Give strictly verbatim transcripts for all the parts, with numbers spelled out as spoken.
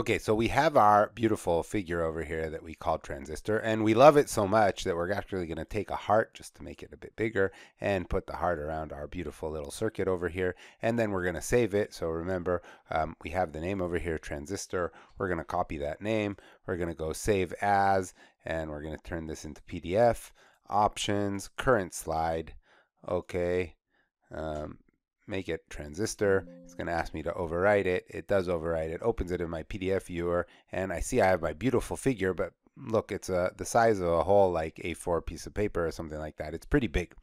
Okay, so we have our beautiful figure over here that we call transistor, and we love it so much that we're actually going to take a heart just to make it a bit bigger and put the heart around our beautiful little circuit over here, and then we're going to save it. So remember, um, we have the name over here, transistor. We're going to copy that name. We're going to go save as, and we're going to turn this into P D F, options, current slide, okay. Um, make it transistor. It's going to ask me to overwrite it. It does overwrite it, opens it in my P D F viewer, and I see I have my beautiful figure, but look, it's a, the size of a whole like A four piece of paper or something like that. It's pretty big.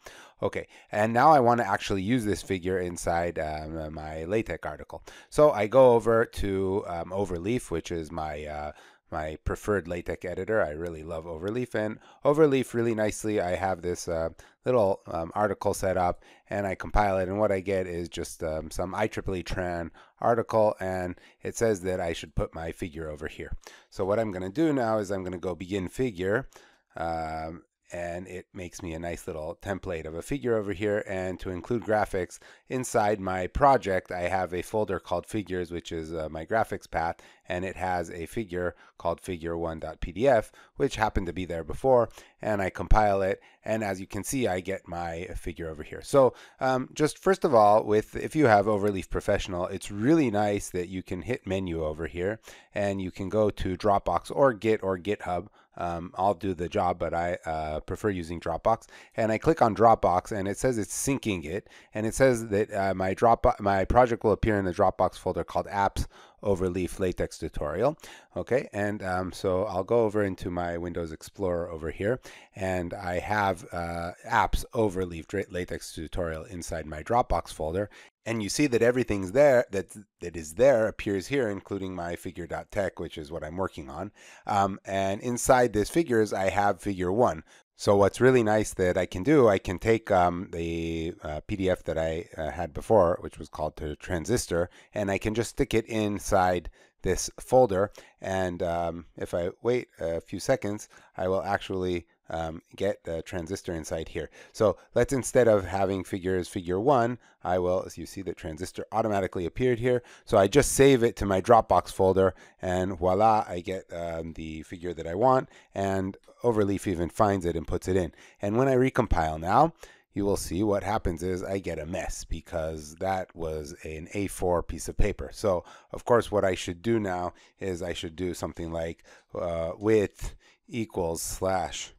Okay, and now I want to actually use this figure inside um, my LaTeX article. So I go over to um, Overleaf, which is my uh, my preferred LaTeX editor. I really love Overleaf, and Overleaf really nicely, I have this uh, little um, article set up, and I compile it, and what I get is just um, some I triple E tran article, and it says that I should put my figure over here. So what I'm going to do now is I'm going to go begin figure, um, and it makes me a nice little template of a figure over here. And to include graphics inside my project, I have a folder called figures, which is uh, my graphics path, and it has a figure called figure one dot P D F, which happened to be there before, and I compile it, and as you can see, I get my figure over here. So um, just first of all, with if you have Overleaf Professional, it's really nice that you can hit menu over here, and you can go to Dropbox or Git or GitHub. Um, I'll do the job, but I uh, prefer using Dropbox. And I click on Dropbox, and it says it's syncing it, and it says that uh, my Dropbox, my project will appear in the Dropbox folder called Apps Overleaf LaTeX tutorial. Okay, and um, so I'll go over into my Windows Explorer over here, and I have uh, apps Overleaf LaTeX tutorial inside my Dropbox folder, and you see that everything's there that that is there appears here, including my figure dot tech, which is what I'm working on. Um, and inside this figures, I have figure one. So what's really nice that I can do, I can take um, the uh, P D F that I uh, had before, which was called the transistor, and I can just stick it inside this folder. And um, if I wait a few seconds, I will actually um, get the transistor inside here. So let's, instead of having figures figure one, I will, as you see, the transistor automatically appeared here. So I just save it to my Dropbox folder, and voila, I get um, the figure that I want. And Overleaf even finds it and puts it in. And when I recompile now, you will see what happens is I get a mess, because that was an A four piece of paper. So of course, what I should do now is I should do something like uh, width equals slash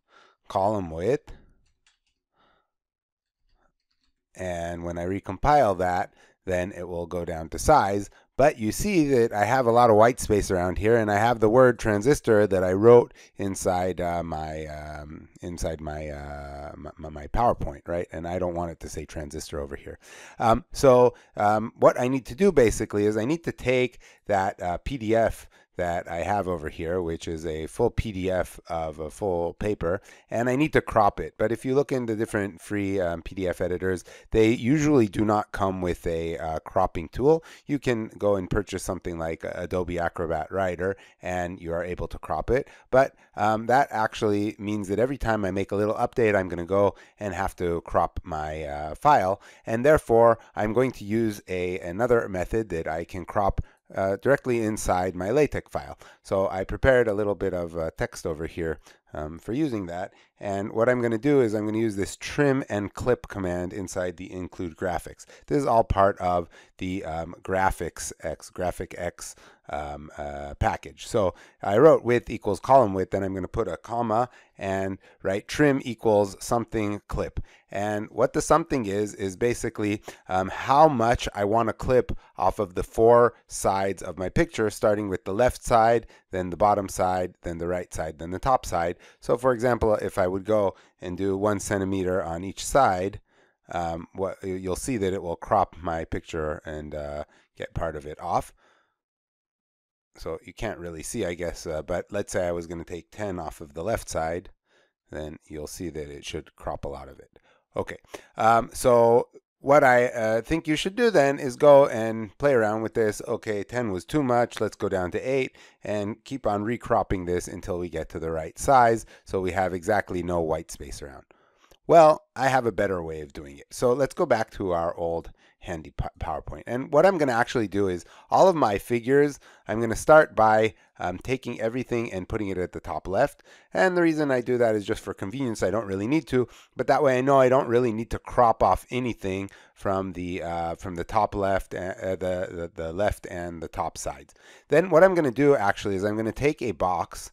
column width. And when I recompile that, then it will go down to size. But you see that I have a lot of white space around here, and I have the word transistor that I wrote inside uh, my um, inside my, uh, my my PowerPoint, right? And I don't want it to say transistor over here. Um, so um, what I need to do basically is I need to take that uh, P D F that I have over here, which is a full P D F of a full paper, and I need to crop it. But if you look into different free um, P D F editors, they usually do not come with a uh, cropping tool. You can go and purchase something like Adobe Acrobat Reader, and you are able to crop it. But um, that actually means that every time I make a little update, I'm going to go and have to crop my uh, file. And therefore, I'm going to use a another method that I can crop Uh, directly inside my LaTeX file. So I prepared a little bit of uh, text over here um, for using that. And what I'm going to do is I'm going to use this trim and clip command inside the include graphics. This is all part of the um, graphicx, graphicx um, uh, package. So I wrote width equals column width, and I'm going to put a comma and write trim equals something clip. And what the something is, is basically um, how much I want to clip off of the four sides of my picture, starting with the left side, then the bottom side, then the right side, then the top side. So for example, if I would go and do one centimeter on each side, um, what, you'll see that it will crop my picture and uh, get part of it off. So you can't really see, I guess, uh, but let's say I was going to take ten off of the left side, then you'll see that it should crop a lot of it. Okay, um, so what I uh, think you should do then is go and play around with this. Okay, ten was too much. Let's go down to eight and keep on recropping this until we get to the right size, so we have exactly no white space around. Well, I have a better way of doing it. So let's go back to our old handy PowerPoint. And what I'm going to actually do is all of my figures, I'm going to start by um, taking everything and putting it at the top left. And the reason I do that is just for convenience. I don't really need to, but that way I know I don't really need to crop off anything from the uh, from the top left, uh, the, the, the left and the top sides. Then what I'm going to do actually is I'm going to take a box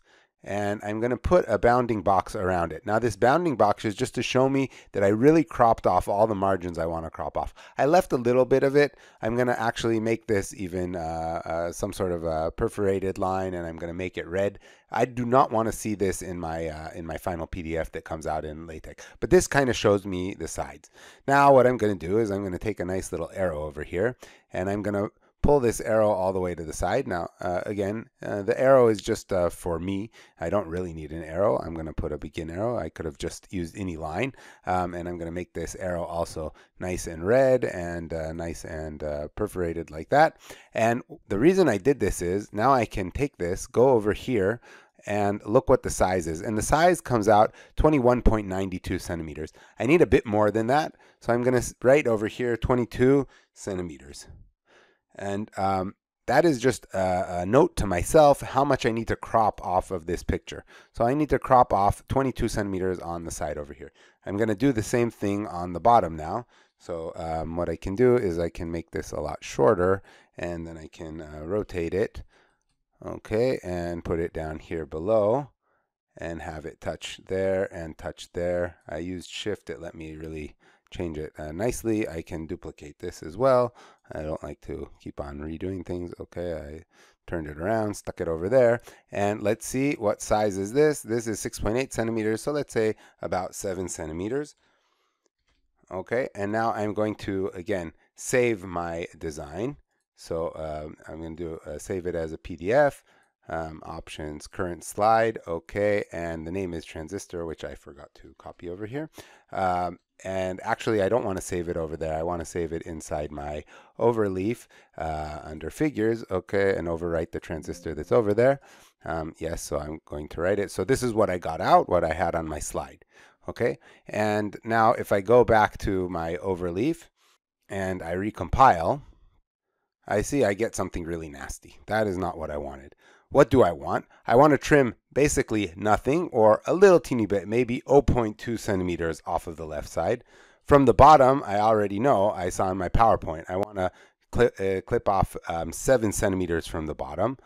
and I'm going to put a bounding box around it. Now this bounding box is just to show me that I really cropped off all the margins I want to crop off. I left a little bit of it. I'm going to actually make this even uh, uh, some sort of a perforated line, and I'm going to make it red. I do not want to see this in my uh, in my final P D F that comes out in LaTeX, but this kind of shows me the sides. Now what I'm going to do is I'm going to take a nice little arrow over here, and I'm going to pull this arrow all the way to the side. Now, uh, again, uh, the arrow is just uh, for me. I don't really need an arrow. I'm going to put a begin arrow. I could have just used any line. Um, and I'm going to make this arrow also nice and red and uh, nice and uh, perforated like that. And the reason I did this is now I can take this, go over here, and look what the size is. And the size comes out twenty-one point nine two centimeters. I need a bit more than that. So I'm going to write over here twenty-two centimeters. And um, that is just a, a note to myself how much I need to crop off of this picture. So I need to crop off twenty-two centimeters on the side over here. I'm going to do the same thing on the bottom now. So um, what I can do is I can make this a lot shorter, and then I can uh, rotate it. Okay, and put it down here below and have it touch there and touch there. I used shift. It let me really change it uh, nicely. I can duplicate this as well. I don't like to keep on redoing things. Okay, I turned it around, stuck it over there. And let's see, what size is this? This is six point eight centimeters. So let's say about seven centimeters. Okay, and now I'm going to, again, save my design. So um, I'm going to do uh, save it as a P D F. Um, options, current slide. Okay, and the name is transistor, which I forgot to copy over here. Um, And actually, I don't want to save it over there. I want to save it inside my overleaf uh, under figures, okay, and overwrite the transistor that's over there. Um, yes, so I'm going to write it. So this is what I got out, what I had on my slide, okay? And now if I go back to my overleaf and I recompile, I see I get something really nasty. That is not what I wanted. What do I want? I want to trim basically nothing or a little teeny bit, maybe zero point two centimeters off of the left side. From the bottom, I already know, I saw in my PowerPoint, I want to clip, uh, clip off um, seven centimeters from the bottom,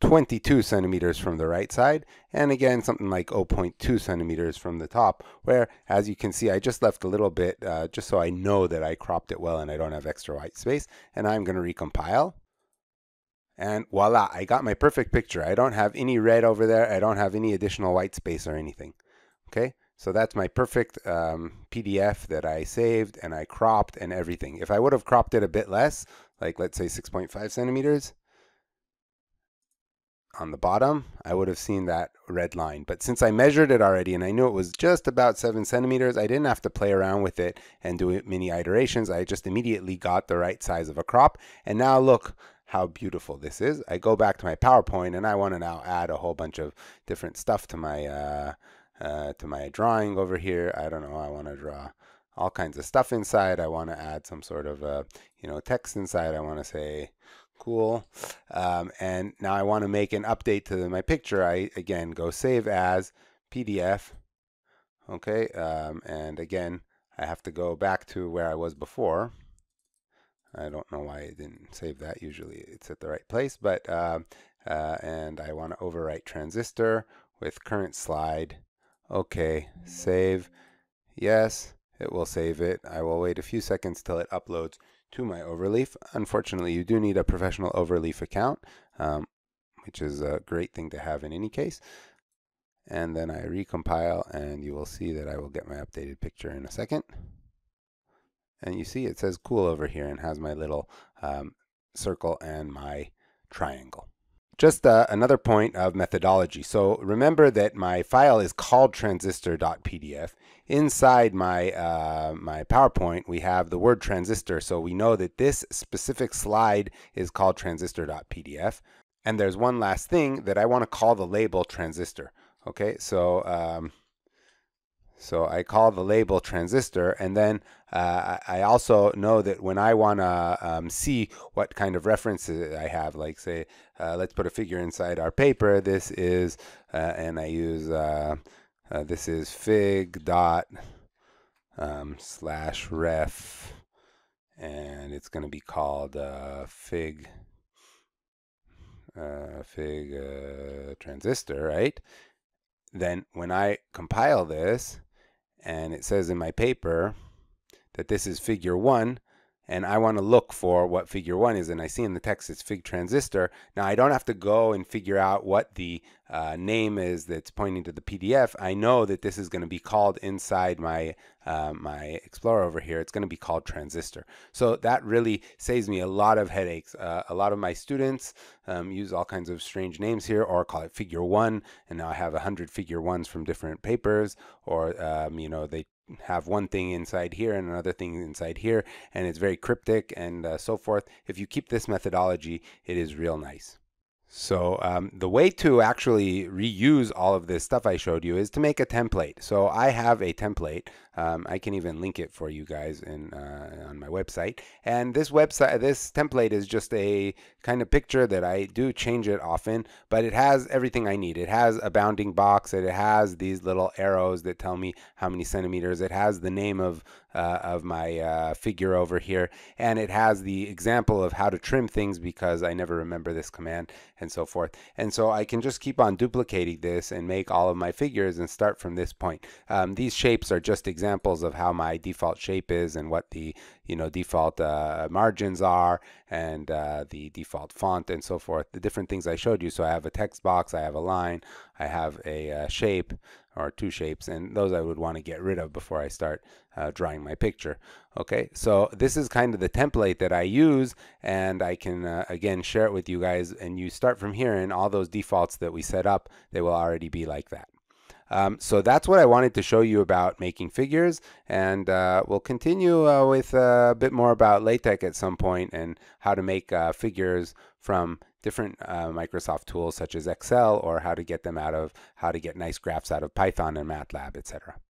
twenty-two centimeters from the right side, and again, something like zero point two centimeters from the top, where, as you can see, I just left a little bit uh, just so I know that I cropped it well and I don't have extra white space, and I'm going to recompile. And voila, I got my perfect picture. I don't have any red over there. I don't have any additional white space or anything. Okay, so that's my perfect um, P D F that I saved and I cropped and everything. If I would have cropped it a bit less, like let's say six point five centimeters on the bottom, I would have seen that red line. But since I measured it already and I knew it was just about seven centimeters, I didn't have to play around with it and do many iterations. I just immediately got the right size of a crop. And now look how beautiful this is. I go back to my PowerPoint and I want to now add a whole bunch of different stuff to my uh, uh, to my drawing over here. I don't know, I want to draw all kinds of stuff inside. I want to add some sort of uh, you know, text inside. I want to say cool. Um, and now I want to make an update to my picture. I again go save as P D F. Okay, um, and again I have to go back to where I was before. I don't know why I didn't save that. Usually it's at the right place, but uh, uh, and I want to overwrite transistor with current slide. Okay, save. Yes, it will save it. I will wait a few seconds till it uploads to my Overleaf. Unfortunately, you do need a professional Overleaf account, um, which is a great thing to have in any case. And then I recompile, and you will see that I will get my updated picture in a second. And you see it says cool over here and has my little um, circle and my triangle. Just uh, another point of methodology. So remember that my file is called transistor dot P D F. Inside my, uh, my PowerPoint, we have the word transistor. So we know that this specific slide is called transistor dot P D F. And there's one last thing that I want to call the label transistor. Okay, so um, So I call the label transistor, and then uh, I also know that when I want to um, see what kind of references I have, like say, uh, let's put a figure inside our paper. This is, uh, and I use, uh, uh, this is fig dot um, slash ref, and it's going to be called uh, fig, uh, fig uh, transistor, right? Then when I compile this, and it says in my paper that this is figure one, and I want to look for what figure one is, and I see in the text it's fig transistor. Now I don't have to go and figure out what the uh, name is that's pointing to the P D F. I know that this is going to be called inside my uh, my Explorer over here. It's going to be called transistor. So that really saves me a lot of headaches. Uh, a lot of my students um, use all kinds of strange names here, or call it figure one, and now I have a hundred figure ones from different papers, or um, you know, they have one thing inside here and another thing inside here, and it's very cryptic and uh, so forth. If you keep this methodology, it is real nice. So um, the way to actually reuse all of this stuff I showed you is to make a template. So I have a template. Um, I can even link it for you guys in, uh, on my website. And this website, this template is just a kind of picture that I do change it often, but it has everything I need. It has a bounding box. It has these little arrows that tell me how many centimeters. It has the name of Uh, of my uh, figure over here, and it has the example of how to trim things because I never remember this command and so forth. And so I can just keep on duplicating this and make all of my figures and start from this point. Um, these shapes are just examples of how my default shape is and what the you know default uh, margins are and uh, the default font and so forth, the different things I showed you. So I have a text box, I have a line, I have a uh, shape or two shapes, and those I would want to get rid of before I start uh, drawing my picture. Okay, so this is kind of the template that I use, and I can uh, again share it with you guys, and you start from here, and all those defaults that we set up, they will already be like that. Um, so that's what I wanted to show you about making figures, and uh, we'll continue uh, with a bit more about LaTeX at some point and how to make uh, figures from different uh, Microsoft tools such as Excel, or how to get them out of, how to get nice graphs out of Python and MATLAB, et cetera.